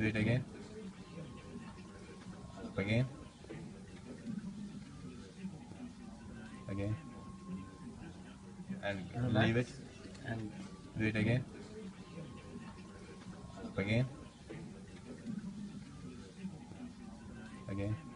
Do it again. Again. Again. And relax. Leave it. And do it again. Again. Again.